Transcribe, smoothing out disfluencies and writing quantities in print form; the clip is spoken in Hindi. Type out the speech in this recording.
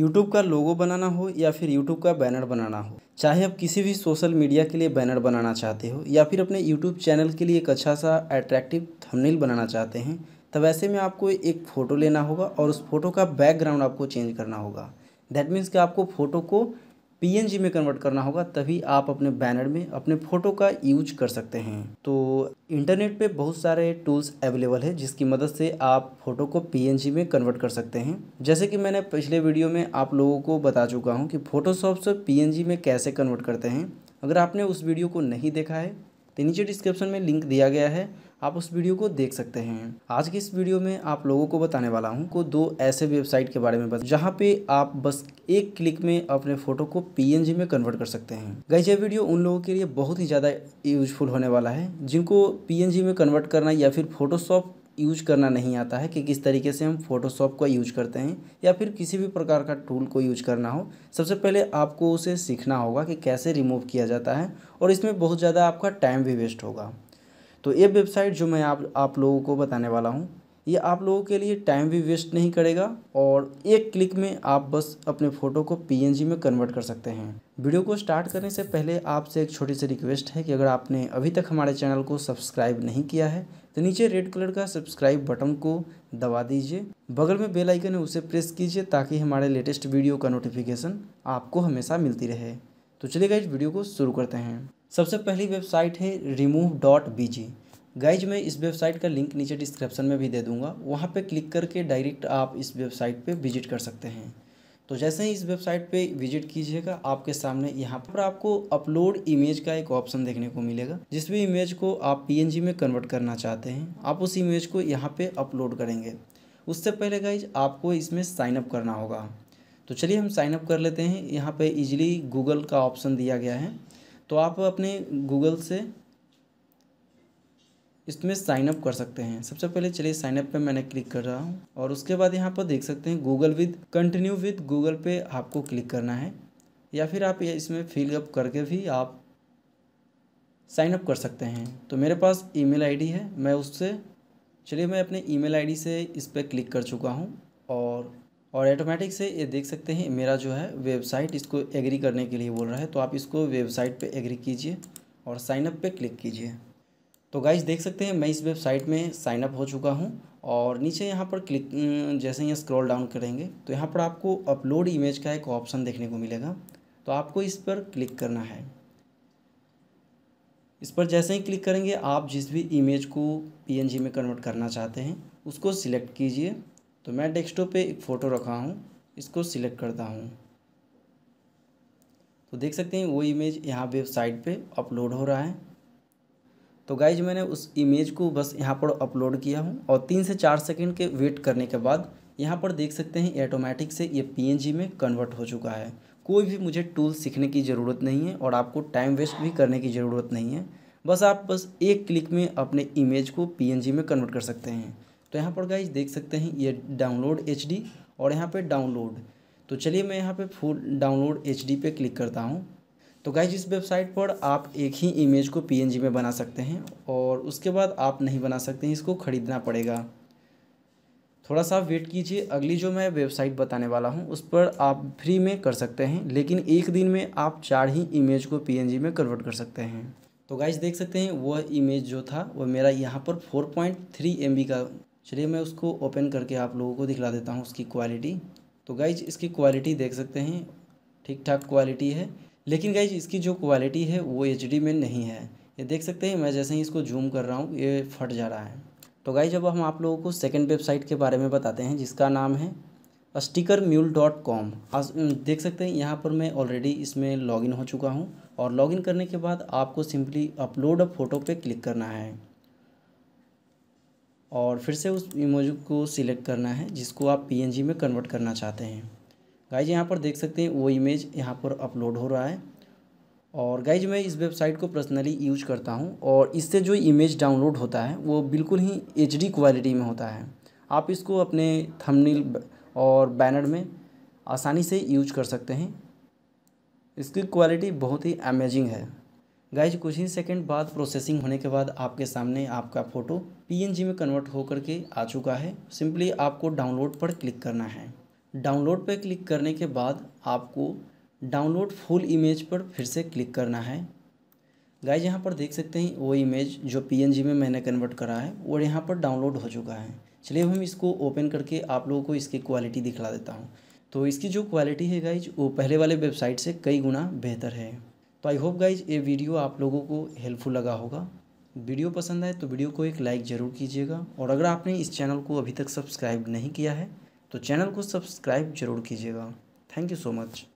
यूट्यूब का लोगो बनाना हो या फिर यूट्यूब का बैनर बनाना हो, चाहे आप किसी भी सोशल मीडिया के लिए बैनर बनाना चाहते हो या फिर अपने यूट्यूब चैनल के लिए एक अच्छा सा अट्रैक्टिव थंबनेल बनाना चाहते हैं, तब ऐसे में आपको एक फ़ोटो लेना होगा और उस फोटो का बैकग्राउंड आपको चेंज करना होगा। दैट मीन्स कि आपको फ़ोटो को PNG में कन्वर्ट करना होगा, तभी आप अपने बैनर में अपने फ़ोटो का यूज कर सकते हैं। तो इंटरनेट पे बहुत सारे टूल्स अवेलेबल है जिसकी मदद से आप फ़ोटो को PNG में कन्वर्ट कर सकते हैं। जैसे कि मैंने पिछले वीडियो में आप लोगों को बता चुका हूं कि फ़ोटोशॉप से PNG में कैसे कन्वर्ट करते हैं। अगर आपने उस वीडियो को नहीं देखा है तो नीचे डिस्क्रिप्शन में लिंक दिया गया है, आप उस वीडियो को देख सकते हैं। आज की इस वीडियो में आप लोगों को बताने वाला हूं को दो ऐसे वेबसाइट के बारे में जहां पे आप बस एक क्लिक में अपने फ़ोटो को PNG में कन्वर्ट कर सकते हैं। गाइस, ये वीडियो उन लोगों के लिए बहुत ही ज़्यादा यूजफुल होने वाला है जिनको PNG में कन्वर्ट करना या फिर फ़ोटोशॉप यूज करना नहीं आता है कि किस तरीके से हम फ़ोटोशॉप का यूज करते हैं या फिर किसी भी प्रकार का टूल को यूज करना हो। सबसे पहले आपको उसे सीखना होगा कि कैसे रिमूव किया जाता है और इसमें बहुत ज़्यादा आपका टाइम भी वेस्ट होगा। तो ये वेबसाइट जो मैं आप लोगों को बताने वाला हूँ, ये आप लोगों के लिए टाइम भी वेस्ट नहीं करेगा और एक क्लिक में आप बस अपने फ़ोटो को PNG में कन्वर्ट कर सकते हैं। वीडियो को स्टार्ट करने से पहले आपसे एक छोटी सी रिक्वेस्ट है कि अगर आपने अभी तक हमारे चैनल को सब्सक्राइब नहीं किया है तो नीचे रेड कलर का सब्सक्राइब बटन को दबा दीजिए, बगल में बेल आइकन है उसे प्रेस कीजिए ताकि हमारे लेटेस्ट वीडियो का नोटिफिकेशन आपको हमेशा मिलती रहे। तो चलिए गाइज, वीडियो को शुरू करते हैं। सबसे पहली वेबसाइट है remove.bg। गाइज, मैं इस वेबसाइट का लिंक नीचे डिस्क्रिप्शन में भी दे दूंगा, वहाँ पे क्लिक करके डायरेक्ट आप इस वेबसाइट पे विजिट कर सकते हैं। तो जैसे ही इस वेबसाइट पे विजिट कीजिएगा, आपके सामने यहाँ पर आपको अपलोड इमेज का एक ऑप्शन देखने को मिलेगा। जिस भी इमेज को आप PNG में कन्वर्ट करना चाहते हैं आप उस इमेज को यहाँ पर अपलोड करेंगे। उससे पहले गाइज आपको इसमें साइनअप करना होगा, तो चलिए हम साइनअप कर लेते हैं। यहाँ पर ईजिली गूगल का ऑप्शन दिया गया है, तो आप अपने गूगल से इसमें साइनअप कर सकते हैं। सबसे पहले चलिए साइनअप पे मैंने क्लिक कर रहा हूँ और उसके बाद यहाँ पर देख सकते हैं Google with continue with Google पे आपको क्लिक करना है या फिर आप इसमें फिलअप करके भी आप साइनअप कर सकते हैं। तो मेरे पास ईमेल आईडी है, मैं उससे चलिए मैं अपने ईमेल आईडी से इस पर क्लिक कर चुका हूँ और ऑटोमेटिक से ये देख सकते हैं मेरा जो है वेबसाइट इसको एग्री करने के लिए बोल रहा है। तो आप इसको वेबसाइट पे एग्री कीजिए और साइनअप पे क्लिक कीजिए। तो गाइस देख सकते हैं मैं इस वेबसाइट में साइनअप हो चुका हूं और नीचे यहाँ पर क्लिक जैसे ही स्क्रॉल डाउन करेंगे तो यहाँ पर आपको अपलोड इमेज का एक ऑप्शन देखने को मिलेगा, तो आपको इस पर क्लिक करना है। इस पर जैसे ही क्लिक करेंगे आप जिस भी इमेज को PNG में कन्वर्ट करना चाहते हैं उसको सिलेक्ट कीजिए। तो मैं डेस्कटॉप पे एक फ़ोटो रखा हूँ, इसको सिलेक्ट करता हूँ, तो देख सकते हैं वो इमेज यहाँ वेबसाइट पे अपलोड हो रहा है। तो गाइज मैंने उस इमेज को बस यहाँ पर अपलोड किया हूँ और 3 से 4 सेकंड के वेट करने के बाद यहाँ पर देख सकते हैं ऑटोमेटिक से ये PNG में कन्वर्ट हो चुका है। कोई भी मुझे टूल सीखने की ज़रूरत नहीं है और आपको टाइम वेस्ट भी करने की ज़रूरत नहीं है, बस आप बस एक क्लिक में अपने इमेज को PNG में कन्वर्ट कर सकते हैं। तो यहाँ पर गाइज देख सकते हैं ये डाउनलोड HD और यहाँ पे डाउनलोड, तो चलिए मैं यहाँ पे फुल डाउनलोड HD पे क्लिक करता हूँ। तो गाइज इस वेबसाइट पर आप एक ही इमेज को PNG में बना सकते हैं और उसके बाद आप नहीं बना सकते हैं, इसको ख़रीदना पड़ेगा। थोड़ा सा वेट कीजिए, अगली जो मैं वेबसाइट बताने वाला हूँ उस पर आप फ्री में कर सकते हैं, लेकिन एक दिन में आप 4 ही इमेज को PNG में कन्वर्ट कर सकते हैं। तो गाइज देख सकते हैं वह इमेज जो था वह मेरा यहाँ पर 4.3 MB का, चलिए मैं उसको ओपन करके आप लोगों को दिखला देता हूँ उसकी क्वालिटी। तो गाइज इसकी क्वालिटी देख सकते हैं ठीक ठाक क्वालिटी है, लेकिन गाइज इसकी जो क्वालिटी है वो HD में नहीं है। ये देख सकते हैं मैं जैसे ही इसको जूम कर रहा हूँ ये फट जा रहा है। तो गाइज अब हम आप लोगों को सेकंड वेबसाइट के बारे में बताते हैं जिसका नाम है stickermule.com। देख सकते हैं यहाँ पर मैं ऑलरेडी इसमें लॉगिन हो चुका हूँ और लॉगिन करने के बाद आपको सिंपली अपलोड अ फोटो पर क्लिक करना है और फिर से उस इमेज को सिलेक्ट करना है जिसको आप PNG में कन्वर्ट करना चाहते हैं। गाइज यहाँ पर देख सकते हैं वो इमेज यहाँ पर अपलोड हो रहा है और गाइज मैं इस वेबसाइट को पर्सनली यूज करता हूँ और इससे जो इमेज डाउनलोड होता है वो बिल्कुल ही HD क्वालिटी में होता है। आप इसको अपने थंबनेल और बैनर में आसानी से यूज कर सकते हैं, इसकी क्वालिटी बहुत ही अमेजिंग है। गाइज कुछ ही सेकंड बाद प्रोसेसिंग होने के बाद आपके सामने आपका फ़ोटो PNG में कन्वर्ट होकर के आ चुका है। सिंपली आपको डाउनलोड पर क्लिक करना है डाउनलोड पर क्लिक करने के बाद आपको डाउनलोड फुल इमेज पर फिर से क्लिक करना है। गाइज यहाँ पर देख सकते हैं वो इमेज जो PNG में मैंने कन्वर्ट करा है वो यहाँ पर डाउनलोड हो चुका है। चलिए हम इसको ओपन करके आप लोगों को इसकी क्वालिटी दिखला देता हूँ। तो इसकी जो क्वालिटी है गाइज वो पहले वाले वेबसाइट से कई गुना बेहतर है। तो आई होप गाइज ये वीडियो आप लोगों को हेल्पफुल लगा होगा। वीडियो पसंद आए तो वीडियो को एक लाइक ज़रूर कीजिएगा और अगर आपने इस चैनल को अभी तक सब्सक्राइब नहीं किया है तो चैनल को सब्सक्राइब ज़रूर कीजिएगा। Thank you so much.